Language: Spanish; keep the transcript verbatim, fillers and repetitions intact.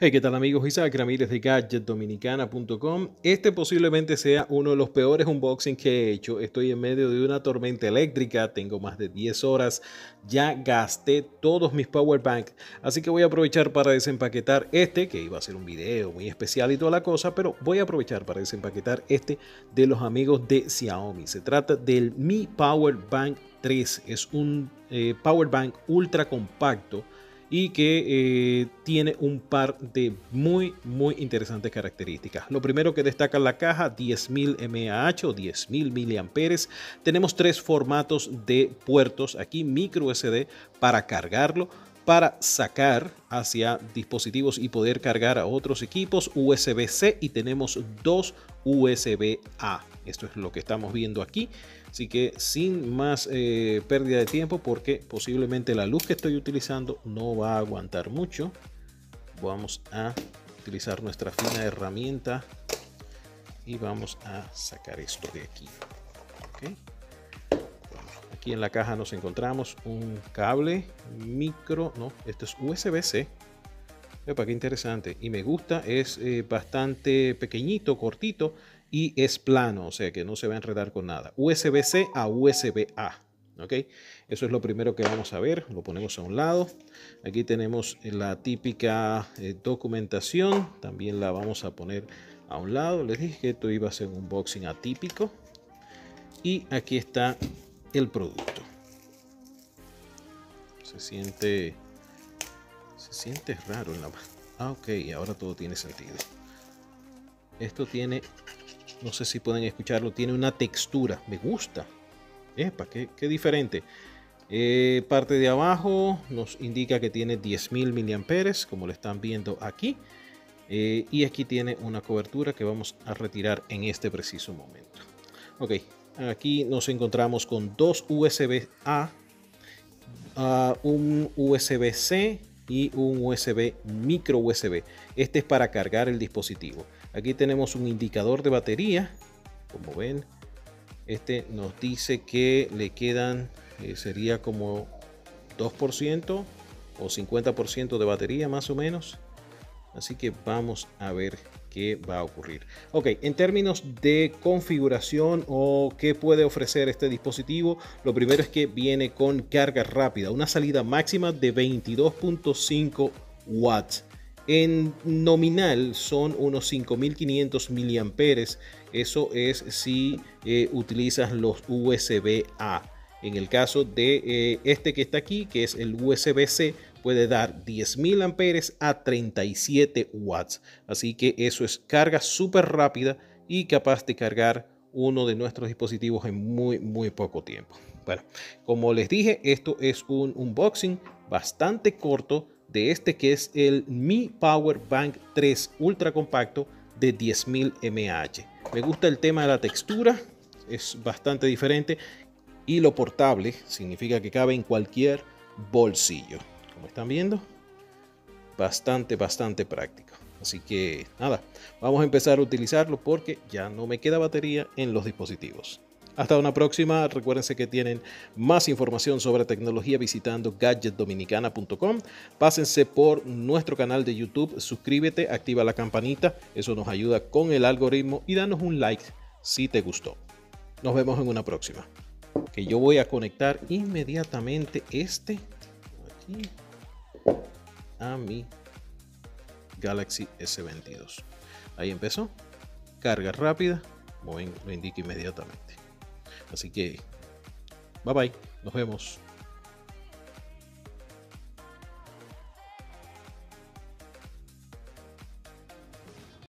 Hey, ¿qué tal amigos? Isaac Ramírez de Gadget Dominicana punto com. Este posiblemente sea uno de los peores unboxings que he hecho. Estoy en medio de una tormenta eléctrica, tengo más de diez horas, ya gasté todos mis powerbanks, así que voy a aprovechar para desempaquetar este, que iba a ser un video muy especial y toda la cosa, pero voy a aprovechar para desempaquetar este de los amigos de Xiaomi. Se trata del Mi Powerbank tres, es un eh, powerbank ultra compacto y que eh, tiene un par de muy muy interesantes características. Lo primero que destaca la caja, diez mil miliamperios hora o diez mil miliamperes. Tenemos tres formatos de puertos aquí, micro U S D para cargarlo, para sacar hacia dispositivos y poder cargar a otros equipos, U S B C, y tenemos dos U S B A. Esto es lo que estamos viendo aquí, así que sin más eh, pérdida de tiempo, porque posiblemente la luz que estoy utilizando no va a aguantar mucho. Vamos a utilizar nuestra fina herramienta y vamos a sacar esto de aquí. ¿Okay? Aquí en la caja nos encontramos un cable micro, no, esto es U S B C. Epa, qué interesante. Y me gusta, es eh, bastante pequeñito, cortito y es plano, o sea que no se va a enredar con nada. U S B C a U S B A. ¿Ok? Eso es lo primero que vamos a ver. Lo ponemos a un lado. Aquí tenemos la típica eh, documentación. También la vamos a poner a un lado. Les dije que esto iba a ser un unboxing atípico. Y aquí está el producto. Se siente se siente raro en la mano. Ah, ok, ahora todo tiene sentido. Esto tiene, no sé si pueden escucharlo, tiene una textura, me gusta. Epa, qué, qué diferente. Eh, parte de abajo nos indica que tiene diez mil miliamperes hora, como lo están viendo aquí. Eh, y aquí tiene una cobertura que vamos a retirar en este preciso momento. Ok. Aquí nos encontramos con dos U S B A, uh, un U S B C y un U S B micro U S B. Este es para cargar el dispositivo. Aquí tenemos un indicador de batería. Como ven, este nos dice que le quedan, eh, sería como dos por ciento o cincuenta por ciento de batería más o menos. Así que vamos a ver qué va a ocurrir. Ok, en términos de configuración o qué puede ofrecer este dispositivo, lo primero es que viene con carga rápida, una salida máxima de veintidós punto cinco watts. En nominal son unos cinco mil quinientos miliamperes hora. Eso es si eh, utilizas los U S B A. En el caso de eh, este que está aquí, que es el U S B C, puede dar diez mil amperes a treinta y siete watts. Así que eso es carga súper rápida y capaz de cargar uno de nuestros dispositivos en muy, muy poco tiempo. Bueno, como les dije, esto es un unboxing bastante corto de este que es el Mi Powerbank tres ultra compacto de diez mil miliamperios hora. Me gusta el tema de la textura, es bastante diferente. Y lo portable significa que cabe en cualquier bolsillo. Como están viendo, bastante, bastante práctico. Así que nada, vamos a empezar a utilizarlo porque ya no me queda batería en los dispositivos. Hasta una próxima. Recuérdense que tienen más información sobre tecnología visitando Gadget Dominicana punto com. Pásense por nuestro canal de YouTube. Suscríbete, activa la campanita. Eso nos ayuda con el algoritmo. Y danos un like si te gustó. Nos vemos en una próxima. Que yo voy a conectar inmediatamente este aquí a mi Galaxy S veintidós. Ahí empezó. Carga rápida. Como ven, lo indica inmediatamente. Así que, bye bye. Nos vemos.